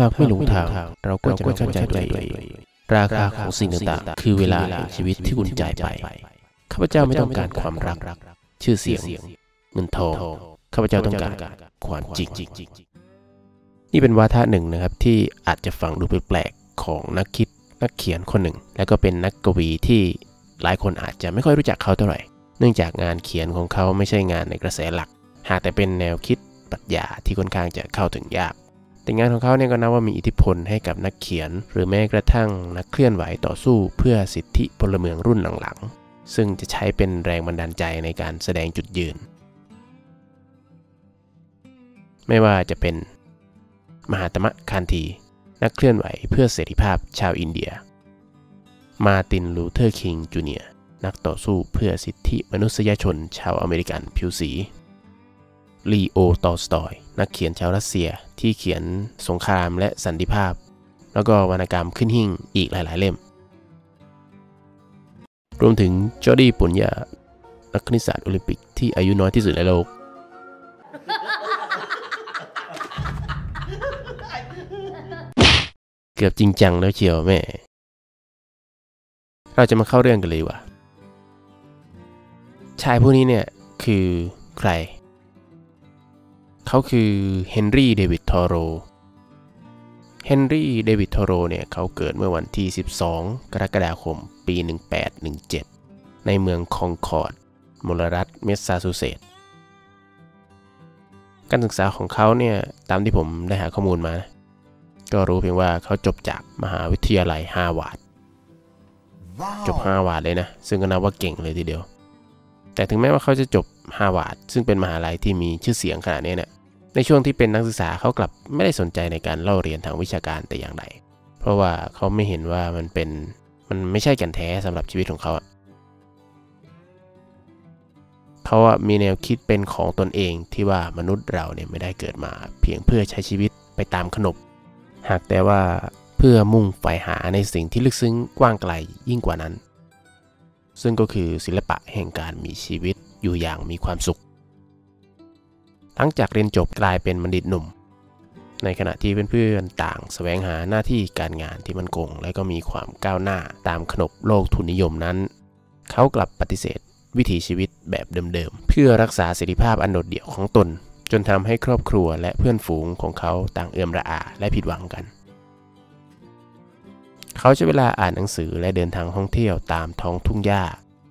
หากไม่หลงทางเราก็จะเข้าใจตัวเองราคาของสิ่งต่างๆคือเวลาแห่งชีวิตที่คุณจ่ายไปข้าพเจ้าไม่ต้องการความรักชื่อเสียงเงินทองข้าพเจ้าต้องการความจริงนี่เป็นวาทะหนึ่งนะครับที่อาจจะฟังดูแปลกๆของนักคิดนักเขียนคนหนึ่งและก็เป็นนักกวีที่หลายคนอาจจะไม่ค่อยรู้จักเขาเท่าไหร่เนื่องจากงานเขียนของเขาไม่ใช่งานในกระแสหลักหากแต่เป็นแนวคิดปรัชญาที่ค่อนข้างจะเข้าถึงยากแต่งานของเขาเนี่ยก็นับว่ามีอิทธิพลให้กับนักเขียนหรือแม้กระทั่งนักเคลื่อนไหวต่อสู้เพื่อสิทธิพลเมืองรุ่นหลังๆซึ่งจะใช้เป็นแรงบันดาลใจในการแสดงจุดยืนไม่ว่าจะเป็นมหาตมะคานธีนักเคลื่อนไหวเพื่อเสรีภาพชาวอินเดียมาร์ตินลูเทอร์คิงจูเนียร์นักต่อสู้เพื่อสิทธิมนุษยชนชาวอเมริกันผิวสีลีโอตอลสตอยนักเขียนชาวรัสเซียที่เขียนสงครามและสันติภาพแล้วก็วรรณกรรมขึ้นหิ้งอีกหลายๆเล่มรวมถึงจอร์ดีปุญญานักคณิตศาสตร์โอลิมปิกที่อายุน้อยที่สุดในโลกเกือบจริงจังแล้วเชียวแม่เราจะมาเข้าเรื่องกันเลยว่ะชายผู้นี้เนี่ยคือใครเขาคือเฮนรี่เดวิดทอโรเนี่ยเขาเกิดเมื่อวันที่12กรกฎาคมปี1817ในเมืองคองคอร์ดมลรัฐแมสซาชูเซตส์การศึกษาของเขาเนี่ยตามที่ผมได้หาข้อมูลมานะก็รู้เพียงว่าเขาจบจากมหาวิทยาลัยฮาร์วาร์ดจบฮาร์วาร์ดเลยนะซึ่งก็นับว่าเก่งเลยทีเดียวแต่ถึงแม้ว่าเขาจะจบฮาร์วาร์ดซึ่งเป็นมหาลัยที่มีชื่อเสียงขนาดนี้เนี่ยในช่วงที่เป็นนักศึกษาเขากลับไม่ได้สนใจในการเล่าเรียนทางวิชาการแต่อย่างใดเพราะว่าเขาไม่เห็นว่ามันไม่ใช่แก่นแท้สำหรับชีวิตของเขาเขามีแนวคิดเป็นของตนเองที่ว่ามนุษย์เราเนี่ยไม่ได้เกิดมาเพียงเพื่อใช้ชีวิตไปตามขนบหากแต่ว่าเพื่อมุ่งใฝ่หาในสิ่งที่ลึกซึ้งกว้างไกลยิ่งกว่านั้นซึ่งก็คือศิลปะแห่งการมีชีวิตอยู่อย่างมีความสุขหลังจากเรียนจบกลายเป็นบัณฑิตหนุ่มในขณะที่เพื่อนๆต่างแสวงหาหน้าที่การงานที่มั่นคงและก็มีความก้าวหน้าตามขนบโลกทุนนิยมนั้นเขากลับปฏิเสธวิถีชีวิตแบบเดิมๆเพื่อรักษาเสรีภาพอันโดดเดี่ยวของตนจนทำให้ครอบครัวและเพื่อนฝูงของเขาต่างเอื่อมระอาและผิดหวังกันเขาใช้เวลาอ่านหนังสือและเดินทางท่องเที่ยวตามท้องทุ่งหญ้า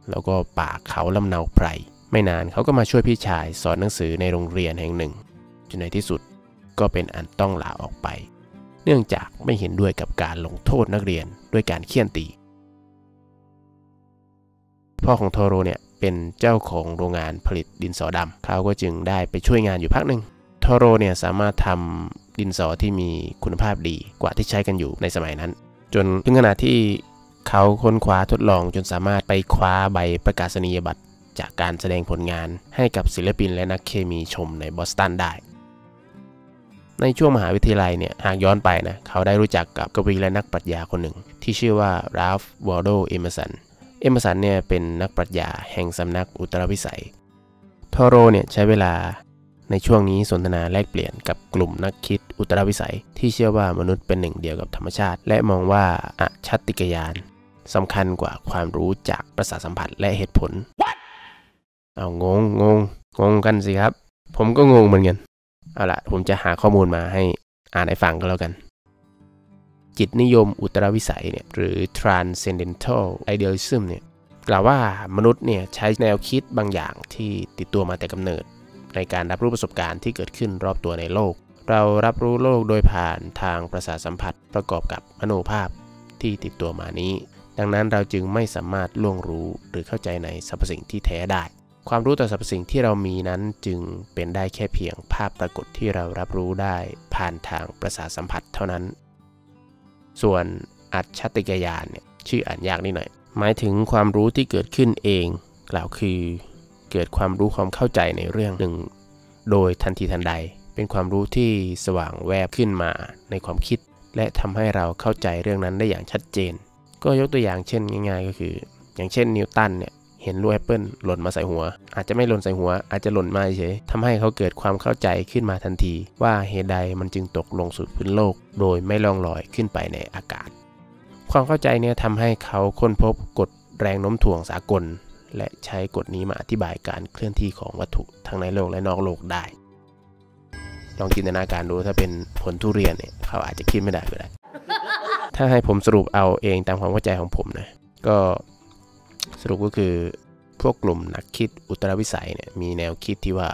แล้วก็ป่าเขาลำเนาไพรไม่นานเขาก็มาช่วยพี่ชายสอนหนังสือในโรงเรียนแห่งหนึ่งจนในที่สุดก็เป็นอันต้องลาออกไปเนื่องจากไม่เห็นด้วยกับการลงโทษนักเรียนด้วยการเฆี่ยนตีพ่อของทอโรเนี่ยเป็นเจ้าของโรงงานผลิตดินสอดำเขาก็จึงได้ไปช่วยงานอยู่พักหนึ่งทอโรเนี่ยสามารถทำดินสอที่มีคุณภาพดีกว่าที่ใช้กันอยู่ในสมัยนั้นจนถึงขณะที่เขาค้นคว้าทดลองจนสามารถไปคว้าใบประกาศนียบัตรจากการแสดงผลงานให้กับศิลปินและนักเคมีชมในบอสตันได้ในช่วงมหาวิทยาลัยเนี่ยหากย้อนไปนะเขาได้รู้จักกับกวีและนักปรัชญาคนหนึ่งที่ชื่อว่า Ralph Waldo Emersonเนี่ยเป็นนักปรัชญาแห่งสำนักอุตรวิสัยทอโรเนี่ยใช้เวลาในช่วงนี้สนทนาแลกเปลี่ยนกับกลุ่มนักคิดอุตรวิสัยที่เชื่อว่ามนุษย์เป็นหนึ่งเดียวกับธรรมชาติและมองว่าอชัตติกยานสำคัญกว่าความรู้จากประสาทสัมผัสและเหตุผล What? เอางงกันสิครับผมก็งงเหมือนกันเอาล่ะผมจะหาข้อมูลมาให้อ่านให้ฟังก็แล้วกันจิตนิยมอุตตรวิสัยเนี่ยหรือ transcendental idealism เนี่ยกล่าวว่ามนุษย์เนี่ยใช้แนวคิดบางอย่างที่ติดตัวมาแต่กำเนิดในการรับรู้ประสบการณ์ที่เกิดขึ้นรอบตัวในโลกเรารับรู้โลกโดยผ่านทางประสาทสัมผัสประกอบกับมโนภาพที่ติดตัวมานี้ดังนั้นเราจึงไม่สามารถล่วงรู้หรือเข้าใจในสรรพสิ่งที่แท้ได้ความรู้ต่อสรรพสิ่งที่เรามีนั้นจึงเป็นได้แค่เพียงภาพปรากฏที่เรารับรู้ได้ผ่านทางประสาทสัมผัสเท่านั้นส่วนอัจฉติกยานเนี่ยชื่ออ่านยากนิดหน่อยหมายถึงความรู้ที่เกิดขึ้นเองกล่าวคือเกิดความรู้ความเข้าใจในเรื่องหนึ่งโดยทันทีทันใดเป็นความรู้ที่สว่างแวบขึ้นมาในความคิดและทำให้เราเข้าใจเรื่องนั้นได้อย่างชัดเจนก็ยกตัวอย่างเช่นง่ายๆก็คืออย่างเช่นนิวตันเนี่ยเ เห็นลูกแอปเปิลหล่นมาใส่หัวอาจจะไม่หล่นใส่หัวอาจจะหล่นมาเฉยทำให้เขาเกิดความเข้าใจขึ้นมาทันทีว่าเหตุใดมันจึงตกลงสู่พื้นโลกโดยไม่ล่องลอยขึ้นไปในอากาศความเข้าใจนี้ทำให้เขาค้นพบกฎแรงโน้มถ่วงสากลและใช้กฎนี้มาอธิบายการเคลื่อนที่ของวัตถุทั้งในโลกและนอกโลกได้ลองจินตนาการดูถ้าเป็นผลทุเรียนเนี่ยเขาอาจจะคิดไม่ได้ก็ได้ถ้าให้ผมสรุปเอาเองตามความเข้าใจของผมนะก็สรุปก็คือพวกกลุ่มนักคิดอุตตรวิสัยเนี่ยมีแนวคิดที่ว่า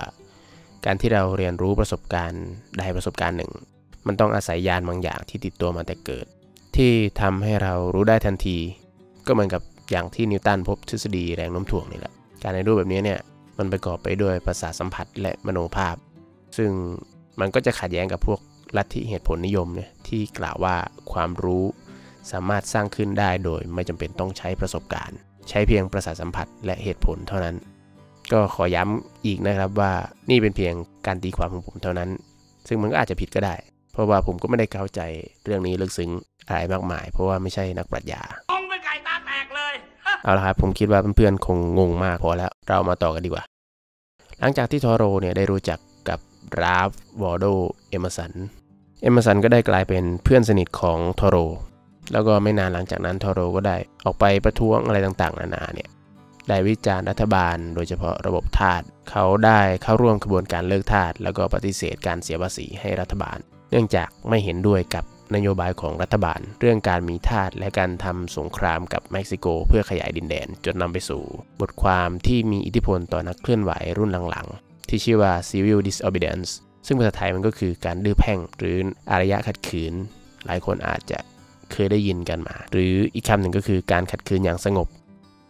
การที่เราเรียนรู้ประสบการณ์ใดประสบการณ์หนึ่งมันต้องอาศัยญาณบางอย่างที่ติดตัวมาแต่เกิดที่ทำให้เรารู้ได้ทันทีก็เหมือนกับอย่างที่นิวตันพบทฤษฎีแรงโน้มถ่วงนี่แหละการในรูปแบบนี้เนี่ยมันประกอบไปด้วยประสาทสัมผัสและมโนภาพซึ่งมันก็จะขัดแย้งกับพวกลัทธิเหตุผลนิยมเนี่ยที่กล่าวว่าความรู้สามารถสร้างขึ้นได้โดยไม่จำเป็นต้องใช้ประสบการณ์ใช้เพียงประสาทสัมผัสและเหตุผลเท่านั้นก็ขอย้ำอีกนะครับว่านี่เป็นเพียงการตีความของผมเท่านั้นซึ่งมันก็อาจจะผิดก็ได้เพราะว่าผมก็ไม่ได้เข้าใจเรื่องนี้ลึกซึ้งอะไรมากมายเพราะว่าไม่ใช่นักปรัชญาองเป็นไก่ตาแตกเลยเอาละครับผมคิดว่าเพื่อนๆคงงงมากพอแล้วเรามาต่อกันดีกว่าหลังจากที่ทอโรเนี่ยได้รู้จักกับ Ralph Waldo Emerson ก็ได้กลายเป็นเพื่อนสนิทของทอโรแล้วก็ไม่นานหลังจากนั้นทอโรก็ได้ออกไปประท้วงอะไรต่างๆนานาเนี่ยได้วิจารณ์รัฐบาลโดยเฉพาะระบบทาสเขาได้เข้าร่วมขบวนการเลิกทาสแล้วก็ปฏิเสธการเสียภาษีให้รัฐบาลเนื่องจากไม่เห็นด้วยกับนโยบายของรัฐบาลเรื่องการมีทาสและการทำสงครามกับเม็กซิโกเพื่อขยายดินแดนจนนำไปสู่บทความที่มีอิทธิพลต่อนักเคลื่อนไหวรุ่นหลังๆที่ชื่อว่า Civil Disobedience ซึ่งภาษาไทยมันก็คือการดื้อแพ่งหรืออารยะขัดขืนหลายคนอาจจะเคยได้ยินกันมาหรืออีกคำหนึ่งก็คือการขัดขืนอย่างสงบ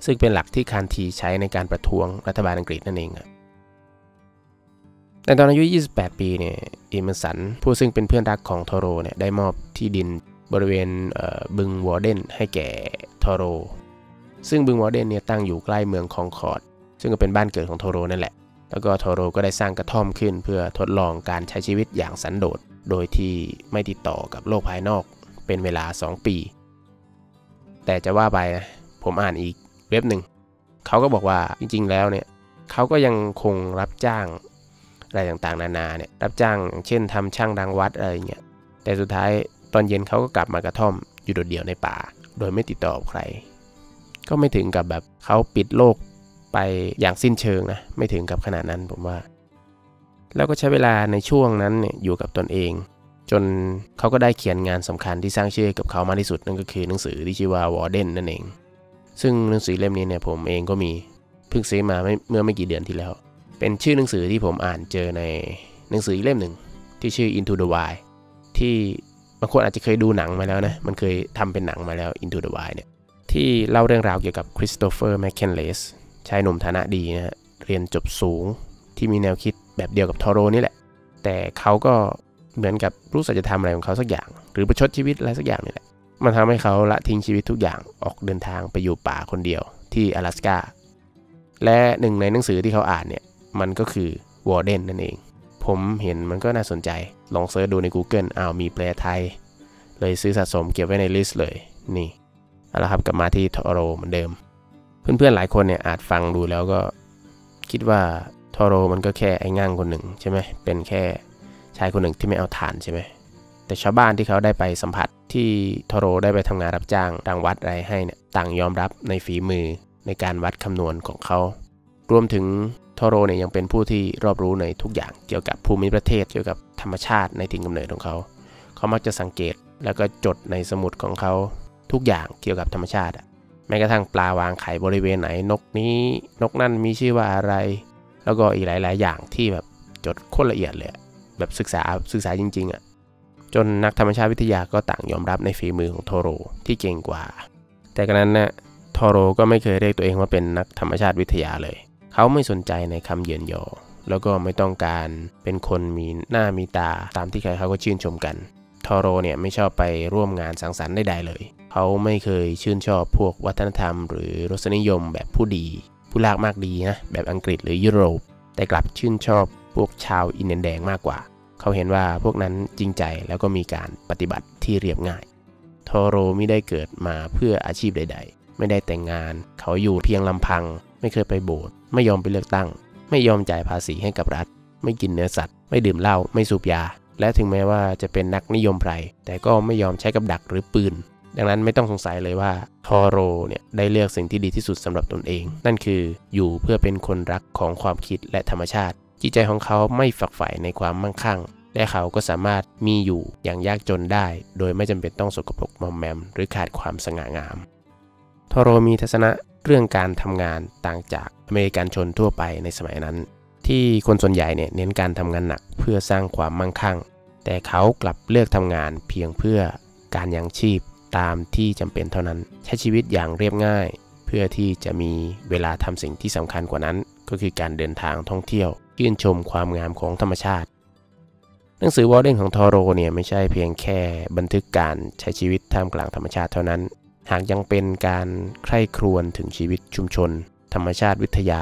ซึ่งเป็นหลักที่คานทีใช้ในการประท้วงรัฐบาลอังกฤษนั่นเองในตอนอายุ28ปีเนี่ยเอเมอร์สันผู้ซึ่งเป็นเพื่อนรักของทอโรเนี่ยได้มอบที่ดินบริเวณบึงวอร์เดนให้แก่ทอโรซึ่งบึงวอร์เดนเนี่ยตั้งอยู่ใกล้เมืองคองคอร์ดซึ่งก็เป็นบ้านเกิดของทอโรนั่นแหละแล้วก็ทอโรก็ได้สร้างกระท่อมขึ้นเพื่อทดลองการใช้ชีวิตอย่างสันโดษโดยที่ไม่ติดต่อกับโลกภายนอกเป็นเวลา2ปีแต่จะว่าไปนะผมอ่านอีกเว็บหนึ่งเขาก็บอกว่าจริงๆแล้วเนี่ยเขาก็ยังคงรับจ้างอะไรต่างๆนานาเนี่ยรับจ้างเช่นทำช่างรังวัดอะไรเงี้ยแต่สุดท้ายตอนเย็นเขาก็กลับมากระท่อมอยู่โดดเดี่ยวในป่าโดยไม่ติดต่อใครก็ไม่ถึงกับแบบเขาปิดโลกไปอย่างสิ้นเชิงนะไม่ถึงกับขนาดนั้นผมว่าแล้วก็ใช้เวลาในช่วงนั้นเนี่ยอยู่กับตนเองจนเขาก็ได้เขียนงานสำคัญที่สร้างชื่อกับเขามากที่สุดนั่นก็คือหนังสือที่ชื่อว่าวอร์เดนนั่นเองซึ่งหนังสือเล่มนี้เนี่ยผมเองก็มีเพิ่งซื้อมาเมื่อไม่กี่เดือนที่แล้วเป็นชื่อหนังสือที่ผมอ่านเจอในหนังสืออีกเล่มหนึ่งที่ชื่อ Into the Wild ที่บางคนอาจจะเคยดูหนังมาแล้วนะมันเคยทำเป็นหนังมาแล้ว Into the Wild เนี่ยที่เล่าเรื่องราวเกี่ยวกับคริสโตเฟอร์แมคเคนเลสชายหนุ่มฐานะดีนะฮะเรียนจบสูงที่มีแนวคิดแบบเดียวกับทอโรนี่แหละแต่เขาก็เหมือนกับรู้สึกจะทำอะไรของเขาสักอย่างหรือประชดชีวิตอะไรสักอย่างนี่แหละมันทำให้เขาละทิ้งชีวิตทุกอย่างออกเดินทางไปอยู่ป่าคนเดียวที่阿拉斯ก้าและหนึ่งในหนังสือที่เขาอ่านเนี่ยมันก็คือวอร์เดนนั่นเองผมเห็นมันก็น่าสนใจลองเสิร์ชดูใน Google อ้าวมีแปลไทยเลยซื้อสะสมเก็บไว้ในลิสต์เลยนี่เอาละครับกลับมาที่ทอโรเหมือนเดิมเพื่อนๆหลายคนเนี่ยอาจฟังดูแล้วก็คิดว่าทอโรมันก็แค่ไอ้ง่างคนหนึ่งใช่ไหมเป็นแค่ชายคนหนึ่งที่ไม่เอาถ่านใช่ไหมแต่ชาวบ้านที่เขาได้ไปสัมผัสที่ทอโรได้ไปทำงานรับจ้างรังวัดอะไรให้เนี่ยต่างยอมรับในฝีมือในการวัดคำนวณของเขารวมถึงทอโรเนี่ยยังเป็นผู้ที่รอบรู้ในทุกอย่างเกี่ยวกับภูมิประเทศเกี่ยวกับธรรมชาติในถิ่นกำเนิดของเขาเขามักจะสังเกตแล้วก็จดในสมุดของเขาทุกอย่างเกี่ยวกับธรรมชาติแม้กระทั่งปลาวางไข่บริเวณไหนนกนี้นกนั่นมีชื่อว่าอะไรแล้วก็อีกหลายๆอย่างที่แบบจดโคตรละเอียดเลยแบบศึกษาจริงๆอ่ะจนนักธรรมชาติวิทยาก็ต่างยอมรับในฝีมือของทอโรที่เก่งกว่าแต่กระนั้นนะทอโรก็ไม่เคยเรียกตัวเองว่าเป็นนักธรรมชาติวิทยาเลยเขาไม่สนใจในคำเยินยอแล้วก็ไม่ต้องการเป็นคนมีหน้ามีตาตามที่ใครเขาก็ชื่นชมกันทอโรเนี่ยไม่ชอบไปร่วมงานสังสรรค์ใดๆเลยเขาไม่เคยชื่นชอบพวกวัฒนธรรมหรือรสนิยมแบบผู้ดีผู้ลากมากดีนะแบบอังกฤษหรือยุโรปแต่กลับชื่นชอบพวกชาวอินเดียนแดงมากกว่าเขาเห็นว่าพวกนั้นจริงใจแล้วก็มีการปฏิบัติที่เรียบง่ายทอโรไม่ได้เกิดมาเพื่ออาชีพใดๆไม่ได้แต่งงานเขาอยู่เพียงลำพัง ไม่เคยไปโบสถ์ไม่ยอมไปเลือกตั้งไม่ยอมจ่ายภาษีให้กับรัฐไม่กินเนื้อสัตว์ไม่ดื่มเหล้าไม่สูบยาและถึงแม้ว่าจะเป็นนักนิยมไพร่แต่ก็ไม่ยอมใช้กับดักหรือปืนดังนั้นไม่ต้องสงสัยเลยว่าทอโรเนี่ยได้เลือกสิ่งที่ดีที่สุดสำหรับตนเองนั่นคืออยู่เพื่อเป็นคนรักของความคิดและธรรมชาติจิตใจของเขาไม่ฝักใฝ่ในความมั่งคั่งและเขาก็สามารถมีอยู่อย่างยากจนได้โดยไม่จำเป็นต้องสกปรกมอมแมมหรือขาดความสง่างามทอโรมีทัศนะเรื่องการทำงานต่างจากอเมริกันชนทั่วไปในสมัยนั้นที่คนส่วนใหญ่เนี่ยเน้นการทำงานหนักเพื่อสร้างความมั่งคั่งแต่เขากลับเลือกทำงานเพียงเพื่อการยังชีพตามที่จำเป็นเท่านั้นใช้ชีวิตอย่างเรียบง่ายเพื่อที่จะมีเวลาทำสิ่งที่สำคัญกว่านั้นก็คือการเดินทางท่องเที่ยวชื่นชมความงามของธรรมชาติหนังสือวอลเดนของทอโรเนี่ยไม่ใช่เพียงแค่บันทึกการใช้ชีวิตท่ามกลางธรรมชาติเท่านั้นหากยังเป็นการใคร่ครวญถึงชีวิตชุมชนธรรมชาติวิทยา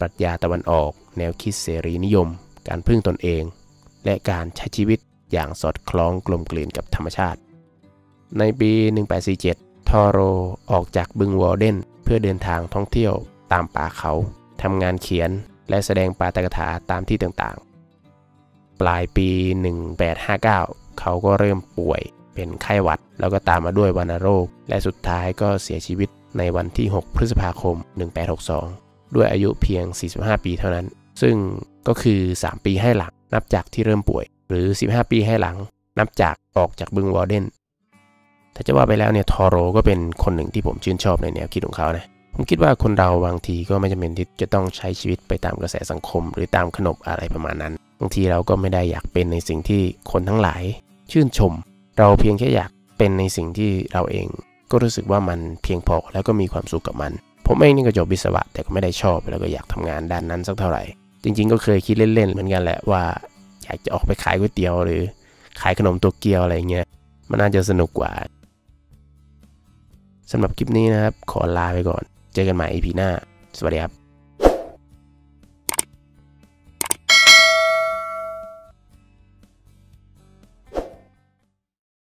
ปรัชญาตะวันออกแนวคิดเสรีนิยมการพึ่งตนเองและการใช้ชีวิตอย่างสอดคล้องกลมกลืนกับธรรมชาติในปี 1847 ทอโรออกจากบึงวอลเดนเพื่อเดินทางท่องเที่ยวตามป่าเขาทำงานเขียนและแสดงปาฐกถาตามที่ต่างๆปลายปี 1859 เขาก็เริ่มป่วยเป็นไข้หวัดแล้วก็ตามมาด้วยวัณโรคและสุดท้ายก็เสียชีวิตในวันที่ 6 พฤษภาคม 1862 ด้วยอายุเพียง 45 ปีเท่านั้นซึ่งก็คือ 3 ปีให้หลังนับจากที่เริ่มป่วยหรือ 15 ปีให้หลังนับจากออกจากบึงวอลเดนถ้าจะว่าไปแล้วเนี่ยทอโรก็เป็นคนหนึ่งที่ผมชื่นชอบในแนวคิดของเขานะผมคิดว่าคนเราบางทีก็ไม่จำเป็นที่จะต้องใช้ชีวิตไปตามกระแสสังคมหรือตามขนบอะไรประมาณนั้นบางทีเราก็ไม่ได้อยากเป็นในสิ่งที่คนทั้งหลายชื่นชมเราเพียงแค่อยากเป็นในสิ่งที่เราเองก็รู้สึกว่ามันเพียงพอแล้วก็มีความสุขกับมันผมเองนี่ก็จบวิศวะแต่ก็ไม่ได้ชอบแล้วก็อยากทำงานด้านนั้นสักเท่าไหร่จริงๆก็เคยคิดเล่นๆเหมือนกันแหละว่าอยากจะออกไปขายก๋วยเตี๋ยวหรือขายขนมตัวเกี๊ยวอะไรเงี้ยมันน่าจะสนุกกว่าสำหรับคลิปนี้นะครับขอลาไปก่อนเจอกันใหม่ EP หน้าสวัสดีครับ